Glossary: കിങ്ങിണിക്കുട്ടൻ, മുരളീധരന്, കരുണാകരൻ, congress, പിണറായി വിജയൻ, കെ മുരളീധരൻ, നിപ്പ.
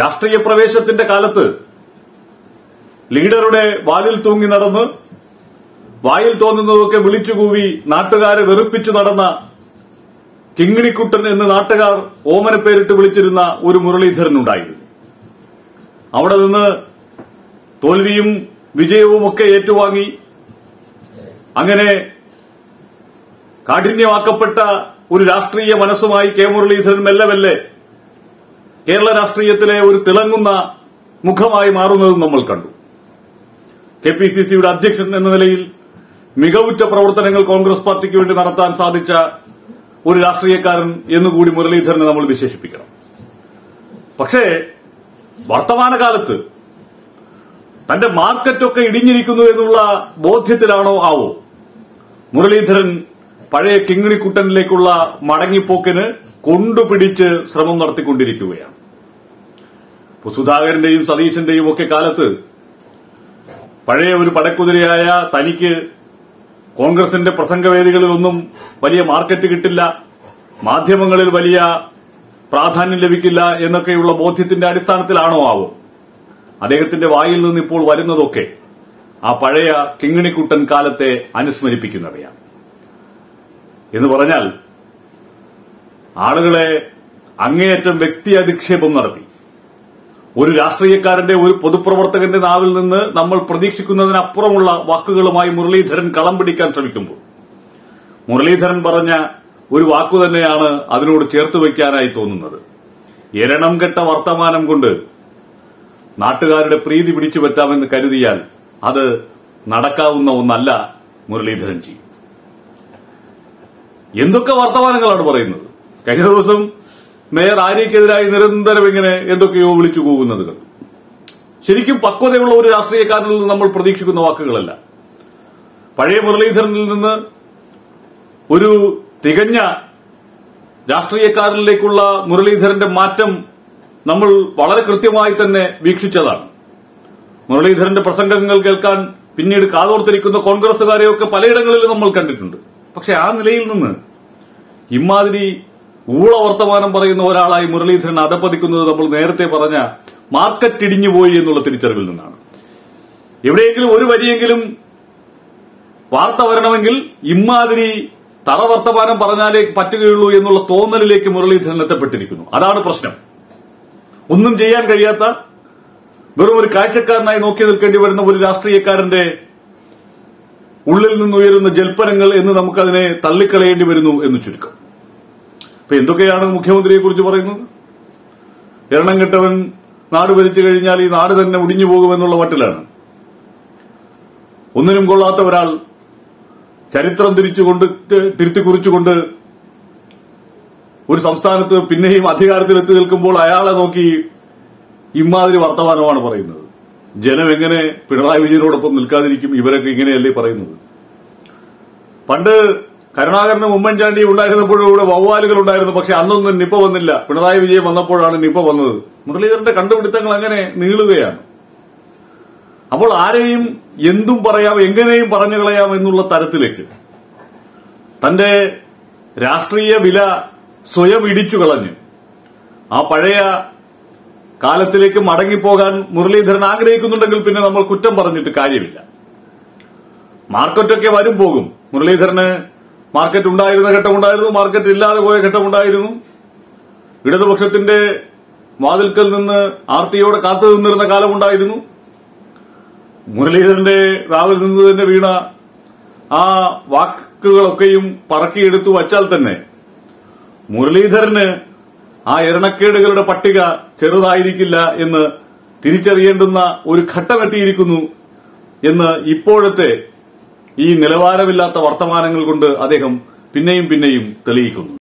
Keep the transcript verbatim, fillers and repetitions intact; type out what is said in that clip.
രാഷ്ട്രീയ പ്രവേശത്തിന്റെ കാലത്ത് ലീഡറുടെ വാലിൽ തൂങ്ങി നടന്ന് വായിൽ തോന്നുന്നതൊക്കെ വിളിച്ചുകൂവി നാട്ടുകാരെ വെറുപ്പിച്ചു നടന്ന കിങ്ങിണിക്കുട്ടൻ എന്ന് നാട്ടുകാർ ഓമനപ്പേരിട്ട് വിളിച്ചിരുന്ന ഒരു മുരളീധരനുണ്ടായിരുന്നു. അവിടെ നിന്ന് തോൽവിയും വിജയവുമൊക്കെ ഏറ്റുവാങ്ങി അങ്ങനെ കാഠിന്യമാക്കപ്പെട്ട ഒരു രാഷ്ട്രീയ മനസ്സുമായി കെ മുരളീധരൻ മെല്ലെ മെല്ലെ കേരള രാഷ്ട്രീയത്തിലെ ഒരു തിളങ്ങുന്ന മുഖമായി മാറുന്നതും നമ്മൾ കണ്ടു. കെ പി സി സിയുടെ അധ്യക്ഷൻ എന്ന നിലയിൽ മികവുറ്റ പ്രവർത്തനങ്ങൾ കോൺഗ്രസ് പാർട്ടിക്ക് വേണ്ടി നടത്താൻ സാധിച്ച ഒരു രാഷ്ട്രീയക്കാരൻ എന്നുകൂടി മുരളീധരനെ നമ്മൾ വിശേഷിപ്പിക്കണം. പക്ഷേ വർത്തമാനകാലത്ത് തന്റെ മാർക്കറ്റൊക്കെ ഇടിഞ്ഞിരിക്കുന്നു എന്നുള്ള ബോധ്യത്തിലാണോ ആവോ മുരളീധരൻ പഴയ കിങ്ങിണിക്കുട്ടനിലേക്കുള്ള മടങ്ങിപ്പോക്കിന് കൊണ്ടുപിടിച്ച് ശ്രമം നടത്തിക്കൊണ്ടിരിക്കുകയാണ്. സുധാകരന്റെയും സതീശന്റെയും ഒക്കെ കാലത്ത് പഴയ ഒരു പടക്കുതിരയായ തനിക്ക് കോൺഗ്രസിന്റെ പ്രസംഗവേദികളിലൊന്നും വലിയ മാർക്കറ്റ് കിട്ടില്ല, മാധ്യമങ്ങളിൽ വലിയ പ്രാധാന്യം ലഭിക്കില്ല എന്നൊക്കെയുള്ള ബോധ്യത്തിന്റെ അടിസ്ഥാനത്തിലാണോ ആവോ അദ്ദേഹത്തിന്റെ വായിൽ നിന്ന് ഇപ്പോൾ വരുന്നതൊക്കെ ആ പഴയ കിങ്ങിണിക്കുട്ടൻ കാലത്തെ അനുസ്മരിപ്പിക്കുന്നവയാണ്. എന്ന് പറഞ്ഞാൽ ആളുകളെ അങ്ങേയറ്റം വ്യക്തി അധിക്ഷേപം നടത്തി ഒരു രാഷ്ട്രീയക്കാരന്റെ ഒരു പൊതുപ്രവർത്തകന്റെ നാവിൽ നിന്ന് നമ്മൾ പ്രതീക്ഷിക്കുന്നതിനപ്പുറമുള്ള വാക്കുകളുമായി മുരളീധരൻ കളം പിടിക്കാൻ ശ്രമിക്കുമ്പോൾ മുരളീധരൻ പറഞ്ഞ ഒരു വാക്കു തന്നെയാണ് അതിനോട് ചേർത്ത് വയ്ക്കാനായി തോന്നുന്നത്. എരണം കെട്ട വർത്തമാനം കൊണ്ട് നാട്ടുകാരുടെ പ്രീതി പിടിച്ചു പറ്റാമെന്ന് കരുതിയാൽ അത് നടക്കാവുന്ന ഒന്നല്ല മുരളീധരൻ ജി. എന്തൊക്കെ വർത്തമാനങ്ങളാണ് പറയുന്നത്! കഴിഞ്ഞ ദിവസം മേയർ ആര്യക്കെതിരായി നിരന്തരം ഇങ്ങനെ എന്തൊക്കെയോ വിളിച്ചു കൂവുന്നത് കണ്ടു. ശരിക്കും പക്വതയുള്ള ഒരു രാഷ്ട്രീയക്കാരനിൽ നിന്ന് നമ്മൾ പ്രതീക്ഷിക്കുന്ന വാക്കുകളല്ല. പഴയ മുരളീധരനിൽ നിന്ന് ഒരു തികഞ്ഞ രാഷ്ട്രീയക്കാരനിലേക്കുള്ള മുരളീധരന്റെ മാറ്റം നമ്മൾ വളരെ കൃത്യമായി തന്നെ വീക്ഷിച്ചതാണ്. മുരളീധരന്റെ പ്രസംഗങ്ങൾ കേൾക്കാൻ പിന്നീട് കാതോർത്തിരിക്കുന്ന കോൺഗ്രസുകാരെയൊക്കെ പലയിടങ്ങളിലും നമ്മൾ കണ്ടിട്ടുണ്ട്. പക്ഷെ ആ നിലയിൽ നിന്ന് ഇമാതിരി ഊളവർത്തമാനം പറയുന്ന ഒരാളായി മുരളീധരൻ അധപ്പതിക്കുന്നത് നമ്മൾ നേരത്തെ പറഞ്ഞ മാർക്കറ്റ് ഇടിഞ്ഞുപോയി എന്നുള്ള തിരിച്ചറിവിൽ നിന്നാണ്. എവിടെയെങ്കിലും ഒരു വരിയെങ്കിലും വാർത്ത വരണമെങ്കിൽ ഇമാതിരി തറവർത്തമാനം പറഞ്ഞാലേ പറ്റുകയുള്ളൂ എന്നുള്ള തോന്നലിലേക്ക് മുരളീധരൻ എത്തപ്പെട്ടിരിക്കുന്നു. അതാണ് പ്രശ്നം. ഒന്നും ചെയ്യാൻ കഴിയാത്ത വെറും ഒരു കാഴ്ചക്കാരനായി നോക്കി നിൽക്കേണ്ടി വരുന്ന ഒരു രാഷ്ട്രീയക്കാരന്റെ ഉള്ളിൽ നിന്നുയരുന്ന ജൽപ്പനങ്ങൾ എന്ന് നമുക്കതിനെ തള്ളിക്കളയേണ്ടി വരുന്നു എന്ന് ചുരുക്കം. അപ്പൊ എന്തൊക്കെയാണ് മുഖ്യമന്ത്രിയെ കുറിച്ച് പറയുന്നത്? എരണം കെട്ടവൻ നാട് ഭരിച്ചു കഴിഞ്ഞാൽ ഈ നാട് തന്നെ മുടിഞ്ഞു പോകുമെന്നുള്ള മട്ടിലാണ്. ഒന്നിനും കൊള്ളാത്ത ഒരാൾ ചരിത്രം തിരിച്ചുകൊണ്ട് തിരുത്തി കുറിച്ചുകൊണ്ട് ഒരു സംസ്ഥാനത്ത് പിന്നെയും അധികാരത്തിലെത്തി നിൽക്കുമ്പോൾ അയാളെ നോക്കി ഇമാതിരി വർത്തമാനമാണ് പറയുന്നത്. ജനം എങ്ങനെ പിണറായി വിജയനോടൊപ്പം നിൽക്കാതിരിക്കും? ഇവരൊക്കെ ഇങ്ങനെയല്ലേ പറയുന്നത്? പണ്ട് കരുണാകരനും ഉമ്മൻചാണ്ടിയും ഉണ്ടായിരുന്നപ്പോഴും ഇവിടെ വവ്വാലുകൾ ഉണ്ടായിരുന്നു. പക്ഷെ അന്നൊന്നും നിപ്പ വന്നില്ല. പിണറായി വിജയൻ വന്നപ്പോഴാണ് നിപ്പ വന്നത്. മുരളീധരന്റെ കണ്ടുപിടുത്തങ്ങൾ അങ്ങനെ നീളുകയാണ്. അപ്പോൾ ആരെയും എന്തും പറയാം, എങ്ങനെയും പറഞ്ഞു കളയാം എന്നുള്ള തരത്തിലേക്ക് തന്റെ രാഷ്ട്രീയ വില സ്വയം ഇടിച്ചു കളഞ്ഞ് ആ പഴയ കാലത്തിലേക്ക് മടങ്ങിപ്പോകാൻ മുരളീധരൻ ആഗ്രഹിക്കുന്നുണ്ടെങ്കിൽ പിന്നെ നമ്മൾ കുറ്റം പറഞ്ഞിട്ട് കാര്യമില്ല. മാർക്കറ്റൊക്കെ വരും പോകും. മുരളീധരന് മാർക്കറ്റ് ഉണ്ടായിരുന്ന ഘട്ടമുണ്ടായിരുന്നു, മാർക്കറ്റ് ഇല്ലാതെ പോയ ഘട്ടമുണ്ടായിരുന്നു. ഇടതുപക്ഷത്തിന്റെ വാതിൽക്കൽ നിന്ന് ആർത്തിയോടെ കാത്തു നിന്നിരുന്ന കാലമുണ്ടായിരുന്നു. മുരളീധരന്റെ രാവിൽ നിന്ന് തന്നെ വീണ ആ വാക്കുകളൊക്കെയും പറക്കിയെടുത്തു വച്ചാൽ തന്നെ മുരളീധരന് ആ എരണക്കേടുകളുടെ പട്ടിക ചെറുതായിരിക്കില്ല എന്ന് തിരിച്ചറിയേണ്ടുന്ന ഒരു ഘട്ടമെത്തിയിരിക്കുന്നു എന്ന് ഇപ്പോഴത്തെ ഈ നിലവാരമില്ലാത്ത വർത്തമാനങ്ങൾ കൊണ്ട് അദ്ദേഹം പിന്നെയും പിന്നെയും തെളിയിക്കുന്നു.